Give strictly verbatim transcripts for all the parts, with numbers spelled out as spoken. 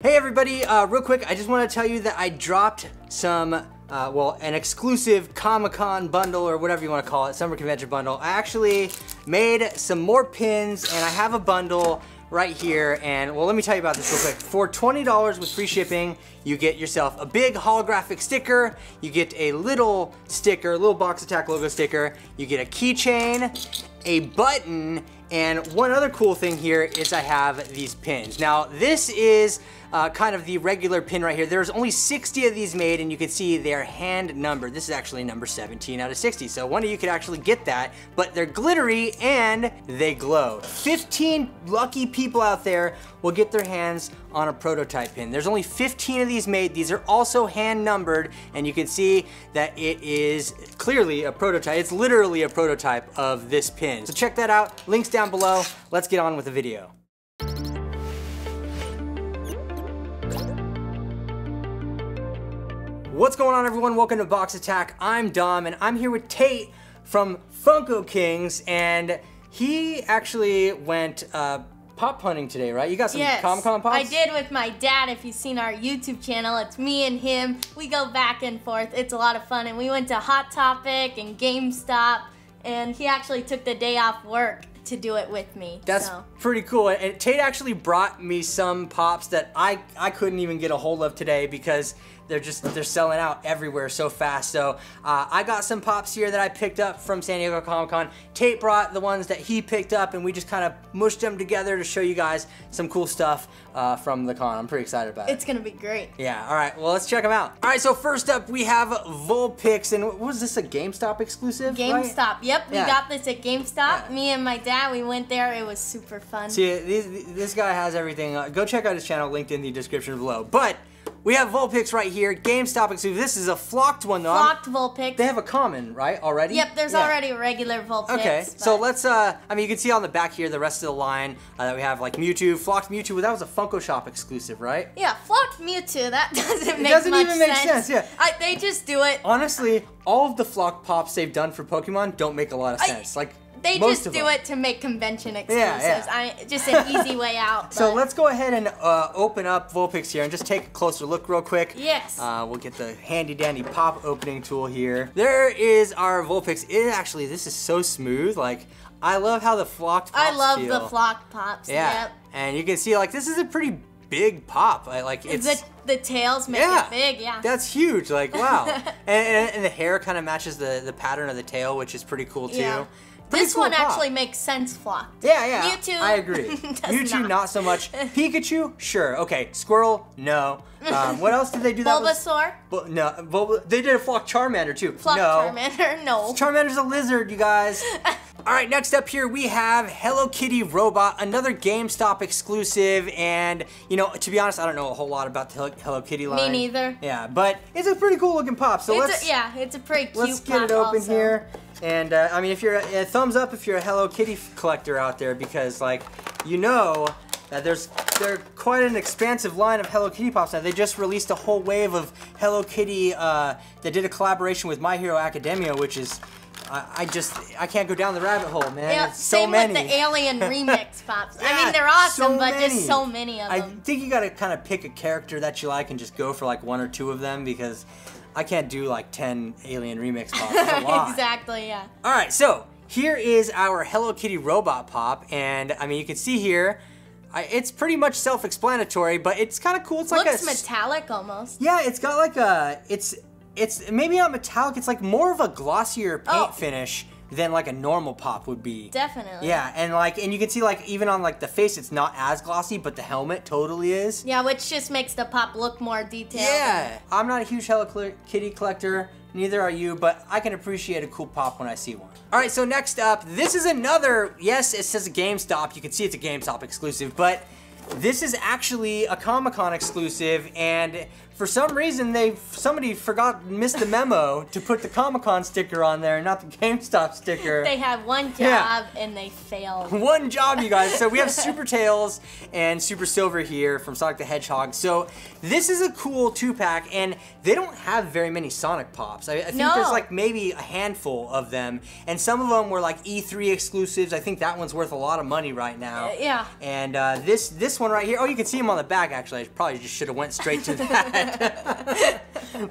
Hey everybody, uh, real quick, I just want to tell you that I dropped some, uh, well, an exclusive Comic-Con bundle or whatever you want to call it, Summer Convention bundle. I actually made some more pins and I have a bundle right here, and well, let me tell you about this real quick. For twenty dollars with free shipping, you get yourself a big holographic sticker, you get a little sticker, a little Box Attack logo sticker, you get a keychain, a button, and one other cool thing here is I have these pins. Now, this is uh, kind of the regular pin right here. There's only sixty of these made, and you can see they're hand numbered. This is actually number seventeen out of sixty, so one of you could actually get that, but they're glittery and they glow. fifteen lucky people out there will get their hands on a prototype pin. There's only fifteen of these made. These are also hand numbered, and you can see that it is clearly a prototype. It's literally a prototype of this pin. So check that out, links down down below. Let's get on with the video. What's going on, everyone? Welcome to Box Attack. I'm Dom, and I'm here with Tate from Funko Kings, and he actually went uh, pop hunting today, right? You got some yes, Comic-Con pops? I did with my dad. If you've seen our YouTube channel, it's me and him. We go back and forth. It's a lot of fun, and we went to Hot Topic and GameStop, and he actually took the day off work to do it with me. That's so pretty cool. And Tate actually brought me some pops that I, I couldn't even get a hold of today because they're just, they're selling out everywhere so fast. So uh, I got some pops here that I picked up from San Diego Comic Con. Tate brought the ones that he picked up, and we just kind of mushed them together to show you guys some cool stuff uh, from the con. I'm pretty excited about it. It's gonna be great. Yeah, all right, well, let's check them out. All right, so first up we have Vulpix, and what was this, a GameStop exclusive? GameStop, right? Yep, yeah. We got this at GameStop. Yeah. Me and my dad, we went there, it was super fun. See, this, this guy has everything. Uh, go check out his channel, linked in the description below. But we have Vulpix right here, GameStop exclusive. This is a flocked one though. Flocked Vulpix. They have a common, right, already? Yep, there's yeah. already a regular Vulpix. Okay, but so let's, uh, I mean, you can see on the back here the rest of the line uh, that we have, like Mewtwo, flocked Mewtwo. Well, that was a Funko Shop exclusive, right? Yeah, flocked Mewtwo, that doesn't make sense. It doesn't even make sense, yeah. I, they just do it. Honestly, all of the flocked pops they've done for Pokemon don't make a lot of sense. I, like. They Most just do them. it to make convention exclusives. Yeah, yeah. I, just an easy way out. But. So let's go ahead and uh, open up Vulpix here and just take a closer look real quick. Yes. Uh, we'll get the handy dandy pop opening tool here. There is our Vulpix. It actually, this is so smooth. Like, I love how the flocked pops I love feel. the flocked pops. Yeah. Yep. And you can see, like, this is a pretty big pop. Like, it's. The The tails make yeah, it big, yeah. That's huge, like, wow. and, and, and the hair kind of matches the, the pattern of the tail, which is pretty cool, too. Yeah. Pretty this cool one pop. actually makes sense flocked. Yeah, yeah. Mewtwo. I agree. Mewtwo, not. not so much. Pikachu, sure. Okay. Squirrel, no. Um, what else did they do that Bulbasaur? With? Bu no. Bulb they did a flocked Charmander, too. Flocked no. Charmander, no. Charmander's a lizard, you guys. All right, next up here we have Hello Kitty Robot, another GameStop exclusive, and you know, to be honest, I don't know a whole lot about the Hello Kitty line. Me neither. Yeah, but it's a pretty cool looking pop, so it's let's- a, Yeah, it's a pretty cute let's pop Let's get it open also. here, and uh, I mean, if you're a, a thumbs up if you're a Hello Kitty collector out there, because like, you know, that there's they're quite an expansive line of Hello Kitty pops now. They just released a whole wave of Hello Kitty, uh, they did a collaboration with My Hero Academia, which is, I just, I can't go down the rabbit hole, man. Yeah, it's so same many. Same with the Alien Remix pops. Yeah, I mean, they're awesome, so but many. just so many of them. I think you gotta kind of pick a character that you like and just go for like one or two of them, because I can't do like ten Alien Remix pops. That's a lot. Exactly, yeah. All right, so here is our Hello Kitty Robot pop, and I mean, you can see here, I, it's pretty much self-explanatory, but it's kind of cool. It's like Looks a- Looks metallic almost. Yeah, it's got like a, it's, It's maybe not metallic, it's like more of a glossier paint oh. finish than like a normal pop would be. Definitely. Yeah, and like, and you can see like even on like the face it's not as glossy, but the helmet totally is. Yeah, which just makes the pop look more detailed. Yeah. I'm not a huge Hello Kitty collector, neither are you, but I can appreciate a cool pop when I see one. All right, so next up, this is another, yes, it says GameStop. You can see it's a GameStop exclusive, but this is actually a Comic-Con exclusive, and for some reason they somebody forgot missed the memo to put the Comic-Con sticker on there, not the GameStop sticker. They had one job yeah. and they failed. One job, you guys. So we have Super Tails and Super Silver here from Sonic the Hedgehog. So this is a cool two-pack, and they don't have very many Sonic pops. I, I think no. there's like maybe a handful of them, and some of them were like E three exclusives. I think that one's worth a lot of money right now. Uh, yeah. And uh, this this this one right here. Oh, you can see him on the back, actually. I probably just should have went straight to that.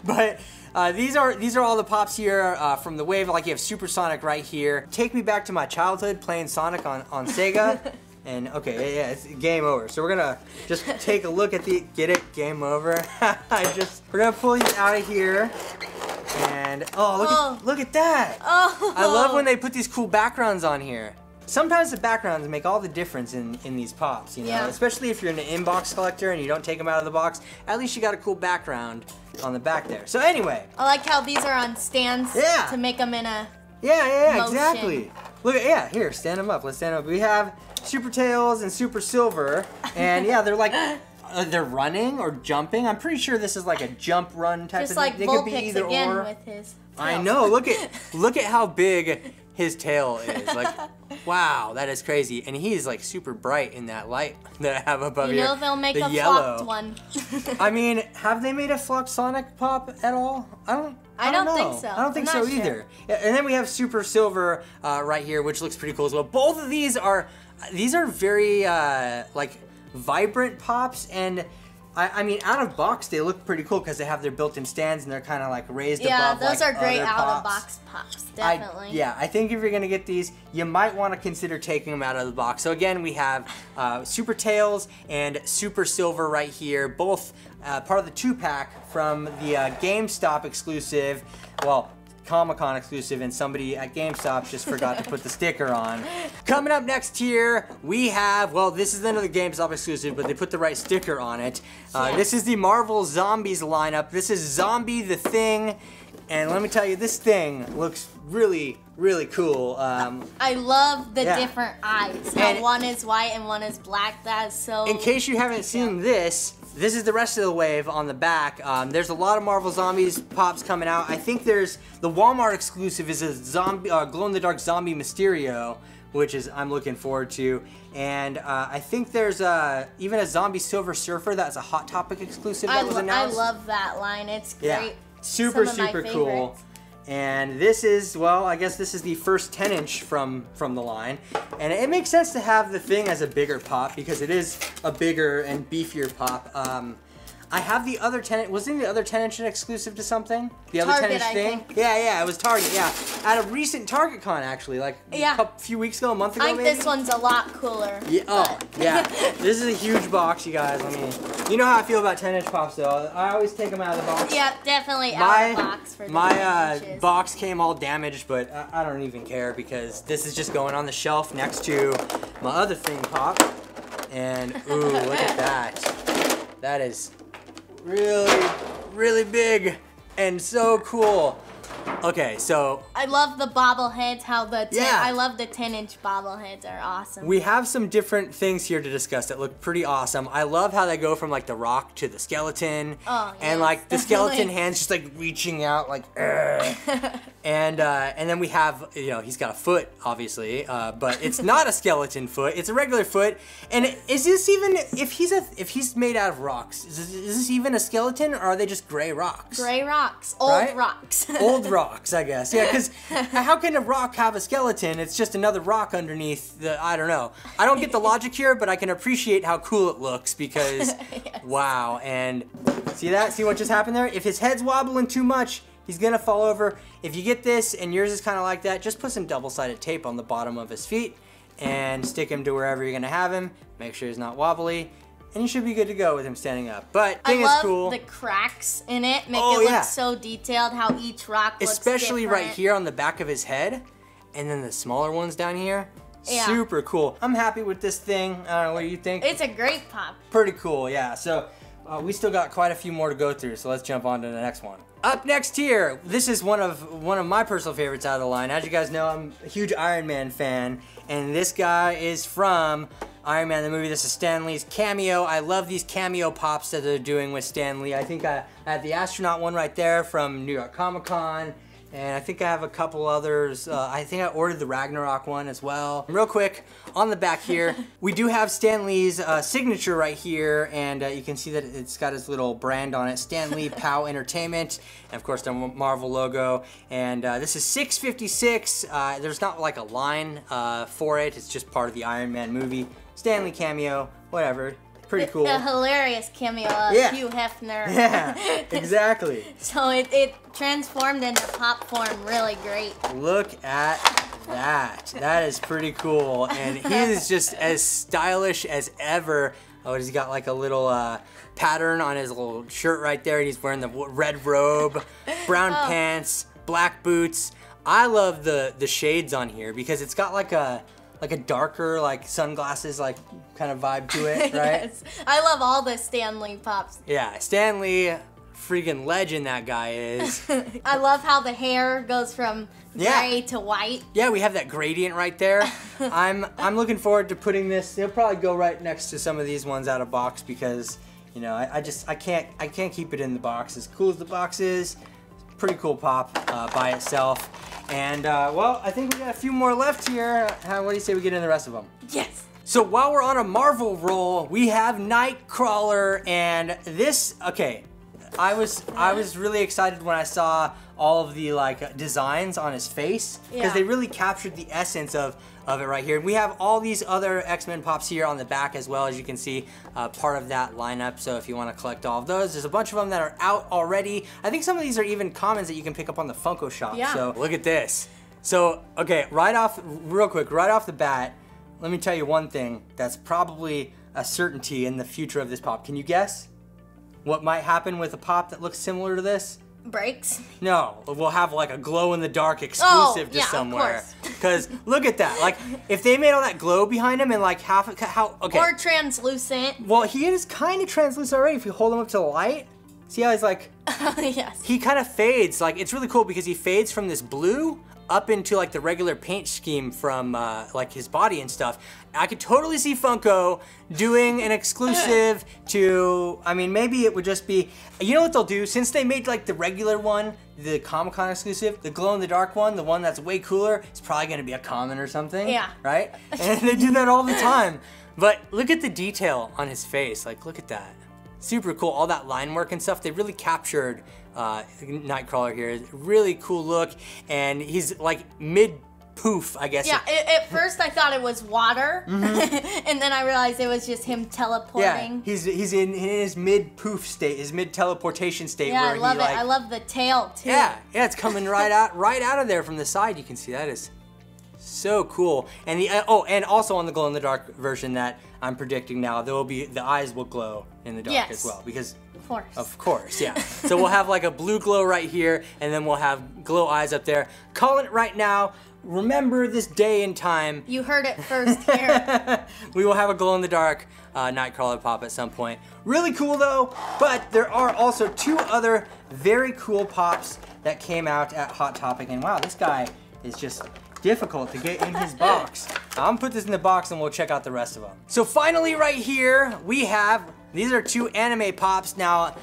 But uh, these are these are all the pops here uh, from the wave. Like, you have Super Sonic right here. Take me back to my childhood playing Sonic on, on Sega. And, okay, yeah, it's game over. So we're gonna just take a look at the, get it, game over. I just, we're gonna pull these out of here. And, oh, look, oh. At, look at that. Oh. I love when they put these cool backgrounds on here. Sometimes the backgrounds make all the difference in, in these pops, you know? Yeah. Especially if you're an inbox collector and you don't take them out of the box, at least you got a cool background on the back there. So anyway. I like how these are on stands yeah. to make them in a Yeah, yeah, yeah exactly. Look at, yeah, here, stand them up, let's stand them up. We have Super Tails and Super Silver, and yeah, they're like, uh, they're running or jumping. I'm pretty sure this is like a jump run type Just of like thing. They could be either again or. With his tail. I know, look at, look at how big his tail is. Like, wow, that is crazy. And he's like super bright in that light that I have above here. You know here. They'll make the a yellow. Flocked one. I mean, have they made a flocked Sonic pop at all? I don't I, I don't, don't think so. I don't think so sure. either. And then we have Super Silver uh, right here, which looks pretty cool as well. Both of these are, these are very uh, like vibrant pops, and I, I mean, out of box, they look pretty cool because they have their built-in stands and they're kind of like raised yeah, above. Yeah, those like, are great out-of-box pops, definitely. I, yeah, I think if you're gonna get these, you might want to consider taking them out of the box. So again, we have uh, Super Tails and Super Silver right here, both uh, part of the two-pack from the uh, GameStop exclusive. Well, Comic-Con exclusive, and somebody at GameStop just forgot to put the sticker on. Coming up next here, we have, well, this is another GameStop exclusive, but they put the right sticker on it. Uh, yeah. This is the Marvel Zombies lineup. This is Zombie the Thing, and let me tell you, this thing looks really, really cool. Um, I love the yeah. different eyes. How one is white and one is black. That is so... In case you haven't seen this, this is the rest of the wave on the back. Um, there's a lot of Marvel Zombies pops coming out. I think there's the Walmart exclusive is a zombie, uh, glow-in-the-dark zombie Mysterio, which is I'm looking forward to. And uh, I think there's a, even a zombie Silver Surfer that's a Hot Topic exclusive that I was announced. I love that line. It's great. Yeah. Super, super cool. And this is, well, I guess this is the first ten inch from, from the line. And it makes sense to have the thing as a bigger pop because it is a bigger and beefier pop. Um, I have the other ten inch, wasn't the other ten inch an exclusive to something? The other ten inch thing? Yeah, yeah, it was Target, yeah. At a recent Target Con, actually, like yeah. a couple, few weeks ago, a month ago, I think maybe? This one's a lot cooler. Yeah, oh, yeah. This is a huge box, you guys. I mean, you know how I feel about ten inch pops, though. I always take them out of the box. Yeah, definitely my, out of the box for the My uh, box came all damaged, but I, I don't even care because this is just going on the shelf next to my other thing pop. And, ooh, look at that. That is... really, really big and so cool. Okay, so I love the bobbleheads. How the ten, yeah, I love the ten inch bobbleheads are awesome. We have some different things here to discuss that look pretty awesome. I love how they go from like the rock to the skeleton, oh, yes, and like the definitely. skeleton hands just like reaching out like, and uh, and then we have you know he's got a foot obviously, uh, but it's not a skeleton foot. It's a regular foot. And is this even if he's a if he's made out of rocks? Is this, is this even a skeleton or are they just gray rocks? Gray rocks, old right? rocks, old rocks. Rocks, I guess. Yeah, because how can a rock have a skeleton? It's just another rock underneath the, I don't know. I don't get the logic here, but I can appreciate how cool it looks because, yes. wow. And see that? See what just happened there? If his head's wobbling too much, he's gonna fall over. If you get this and yours is kind of like that, just put some double-sided tape on the bottom of his feet and stick him to wherever you're gonna have him. Make sure he's not wobbly. And you should be good to go with him standing up. But thing I love is cool. the cracks in it. Make oh, it look yeah. so detailed how each rock looks Especially different. right here on the back of his head. And then the smaller ones down here. Yeah. Super cool. I'm happy with this thing. I don't know, what do you think? It's a great pop. Pretty cool, yeah. So uh, we still got quite a few more to go through. So let's jump on to the next one. Up next here, this is one of one of my personal favorites out of the line. As you guys know, I'm a huge Iron Man fan. And this guy is from Iron Man the movie. This is Stan Lee's cameo. I love these cameo pops that they're doing with Stan Lee. I think I, I have the astronaut one right there from New York Comic Con, and I think I have a couple others. Uh, I think I ordered the Ragnarok one as well. Real quick, on the back here, we do have Stan Lee's uh, signature right here, and uh, you can see that it's got his little brand on it, Stan Lee Pow Entertainment, and of course the Marvel logo. And uh, this is six fifty-six. Uh, there's not like a line uh, for it. It's just part of the Iron Man movie. Stan Lee cameo, whatever. Pretty with cool. The hilarious cameo of yeah. Hugh Hefner. Yeah, exactly. So it, it transformed into pop form really great. Look at that. That is pretty cool. And he is just as stylish as ever. Oh, he's got like a little uh, pattern on his little shirt right there. He's wearing the red robe, brown oh. pants, black boots. I love the, the shades on here because it's got like a... like a darker, like sunglasses, like kind of vibe to it, right? Yes. I love all the Stan Lee pops. Yeah, Stan Lee, freaking legend that guy is. I love how the hair goes from yeah. gray to white. Yeah, we have that gradient right there. I'm I'm looking forward to putting this. They'll probably go right next to some of these ones out of box because, you know, I, I just I can't I can't keep it in the box. As cool as the box is, pretty cool pop uh, by itself. And, uh, well, I think we got a few more left here. How, what do you say we get in the rest of them? Yes. So while we're on a Marvel roll, we have Nightcrawler, and this, okay, I was I was really excited when I saw all of the, like, designs on his face, because yeah. they really captured the essence of, of it right here. We have all these other X-Men pops here on the back as well, as you can see, uh, part of that lineup, so if you want to collect all of those. There's a bunch of them that are out already. I think some of these are even commons that you can pick up on the Funko shop, yeah. so look at this. So, okay, right off, real quick, right off the bat, let me tell you one thing that's probably a certainty in the future of this pop. Can you guess what might happen with a pop that looks similar to this? Breaks? No, we'll have like a glow-in-the-dark exclusive oh, to yeah, somewhere. Because look at that. Like, if they made all that glow behind him and like half of, how, okay. Or translucent. Well, he is kind of translucent already if you hold him up to the light. See how he's like, yes. he kind of fades. Like, it's really cool because he fades from this blue up into like the regular paint scheme from uh, like his body and stuff. I could totally see Funko doing an exclusive to, I mean, maybe it would just be, you know what they'll do? Since they made like the regular one, the Comic-Con exclusive, the glow-in-the-dark one, the one that's way cooler, it's probably gonna be a common or something. Yeah. Right? And they do that all the time. But look at the detail on his face. Like, look at that. Super cool, all that line work and stuff. They really captured uh, Nightcrawler here. Really cool look, and he's like mid-poof, I guess. Yeah, it, at first I thought it was water, mm-hmm. and then I realized it was just him teleporting. Yeah, he's, he's in his mid-poof state, his mid-teleportation state. Yeah, where I love he, it. Like, I love the tail, too. Yeah, yeah, it's coming right out right out of there from the side. You can see that is so cool. And the, uh, oh, and also on the glow-in-the-dark version that I'm predicting now, there will be, the eyes will glow in the dark yes. as well, because of course, of course yeah. So we'll have like a blue glow right here, and then we'll have glow eyes up there. Calling it right now. Remember this day and time. You heard it first here. We will have a glow-in-the-dark uh, Nightcrawler pop at some point. Really cool though, but there are also two other very cool pops that came out at Hot Topic, and wow, this guy is just difficult to get in his box. I'm gonna put this in the box and we'll check out the rest of them. So finally right here, we have, these are two anime pops. Now,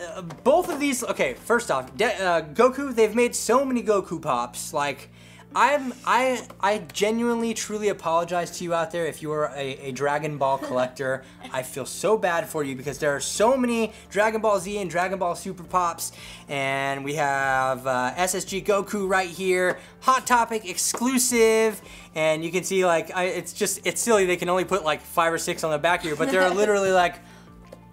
uh, both of these, okay, first off, de uh, Goku, they've made so many Goku pops. Like, I'm, I I genuinely, truly apologize to you out there if you are a, a Dragon Ball collector. I feel so bad for you because there are so many Dragon Ball Z and Dragon Ball Super Pops. And we have uh, S S G Goku right here, Hot Topic exclusive. And you can see, like, I, it's just, it's silly. They can only put like five or six on the back here, but there are literally like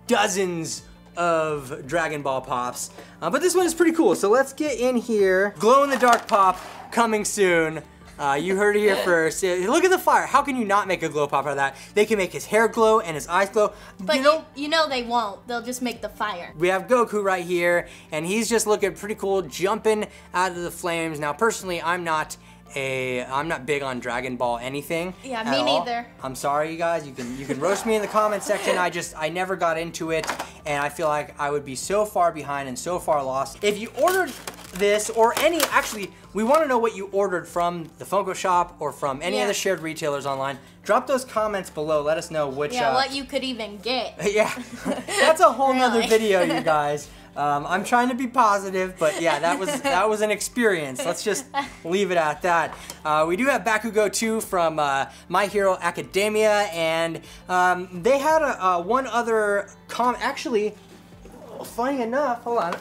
dozens of Dragon Ball Pops. Uh, but this one is pretty cool. So let's get in here. Glow in the dark pop. Coming soon. Uh, you heard it here first. Look at the fire. How can you not make a glow pop out of that? They can make his hair glow and his eyes glow. But you know, you, you know they won't. They'll just make the fire. We have Goku right here, and he's just looking pretty cool, jumping out of the flames. Now, personally, I'm not a I'm not big on Dragon Ball anything. Yeah, me neither. All. I'm sorry, you guys. You can you can roast me in the comment section. I just I never got into it, and I feel like I would be so far behind and so far lost. If you ordered this or any, actually, we want to know what you ordered from the Funko shop or from any yeah. of the shared retailers online. Drop those comments below. Let us know which. Yeah, uh, what you could even get. Yeah, that's a whole really. nother video, you guys. Um, I'm trying to be positive, but yeah, that was that was an experience. Let's just leave it at that. Uh, we do have Bakugo too from uh, My Hero Academia, and um, they had a, a one other com. Actually, funny enough, hold on.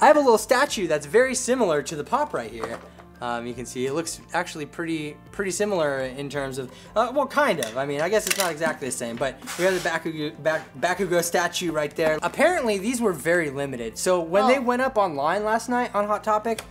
I have a little statue that's very similar to the pop right here. Um, you can see it looks actually pretty pretty similar in terms of, uh, well, kind of. I mean, I guess it's not exactly the same, but we have the Bakugo, Bak Bakugo statue right there. Apparently, these were very limited. So when oh. they went up online last night on Hot Topic,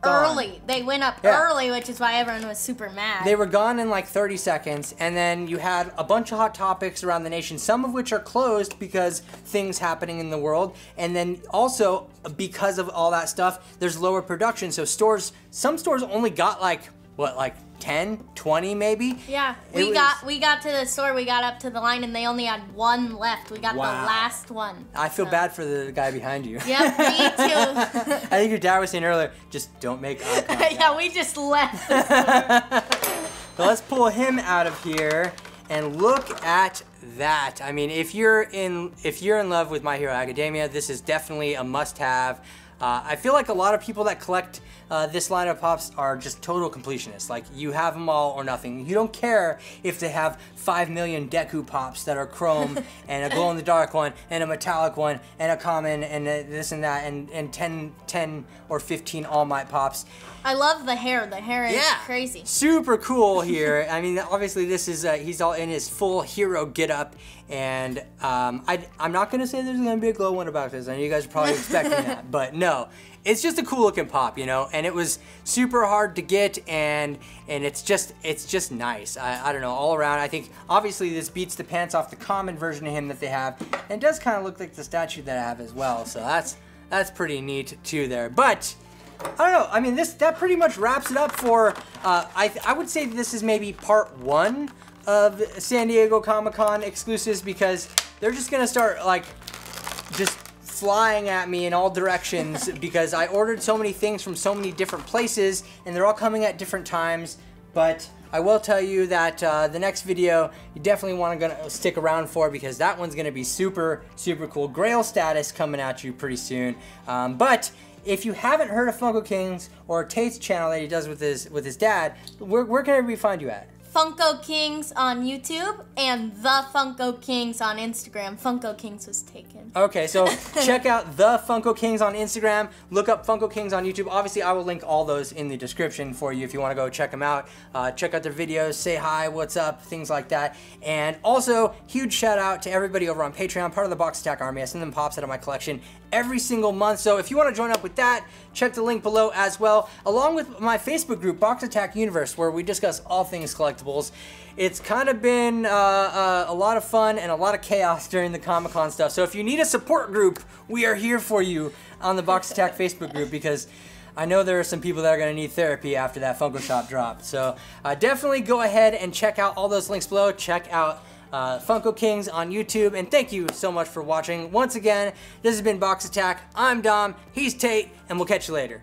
Gone. Early. They went up yeah. early, which is why everyone was super mad. They were gone in like thirty seconds, and then you had a bunch of Hot Topics around the nation, some of which are closed because things happening in the world, and then also because of all that stuff, there's lower production, so stores, some stores only got like, what, like ten, twenty maybe? Yeah, we was... got we got to the store, we got up to the line, and they only had one left. We got wow. the last one. I feel so. bad for the guy behind you. Yeah, me too. I think your dad was saying earlier, just don't make eye contact. Yeah, we just left the store. So let's pull him out of here, and look at that. I mean, if you're in, if you're in love with My Hero Academia, this is definitely a must-have. Uh, I feel like a lot of people that collect uh, this line of Pops are just total completionists. Like, you have them all or nothing. You don't care if they have five million Deku Pops that are chrome and a glow-in-the-dark one and a metallic one and a common and a this and that and, and ten, ten or fifteen All Might Pops. I love the hair. The hair is yeah. crazy. Super cool here. I mean, obviously this is, uh, he's all in his full hero getup. And um, I, I'm not going to say there's going to be a glow one about this. I know you guys are probably expecting that, but no. It's just a cool looking pop, you know? And it was super hard to get, and and it's just it's just nice. I, I don't know, all around. I think, obviously, this beats the pants off the common version of him that they have, and does kind of look like the statue that I have as well. So that's, that's pretty neat, too, there. But... I don't know, I mean, this that pretty much wraps it up for, uh, I, I would say this is maybe part one of San Diego Comic Con exclusives, because they're just gonna start, like, just flying at me in all directions, because I ordered so many things from so many different places, and they're all coming at different times, but... I will tell you that uh, the next video, you definitely want to gonna stick around for, because that one's going to be super, super cool. Grail status coming at you pretty soon. Um, but if you haven't heard of Funko Kings or Tate's channel that he does with his with his dad, where, where can everybody find you at? Funko Kings on YouTube and The Funko Kings on Instagram. Funko Kings was taken. Okay, so check out The Funko Kings on Instagram. Look up Funko Kings on YouTube. Obviously, I will link all those in the description for you if you want to go check them out. Uh, check out their videos, say hi, what's up, things like that. And also, huge shout out to everybody over on Patreon, part of the Box Attack Army. I send them Pops out of my collection every single month. So if you want to join up with that, check the link below as well, along with my Facebook group, Box Attack Universe, where we discuss all things collectibles. It's kind of been uh, uh, a lot of fun and a lot of chaos during the Comic-Con stuff. So if you need a support group, we are here for you on the Box Attack Facebook group, because I know there are some people that are going to need therapy after that Funko Shop drop. So uh, definitely go ahead and check out all those links below. Check out uh, Funko Kings on YouTube. And thank you so much for watching. Once again, this has been Box Attack. I'm Dom. He's Tate. And we'll catch you later.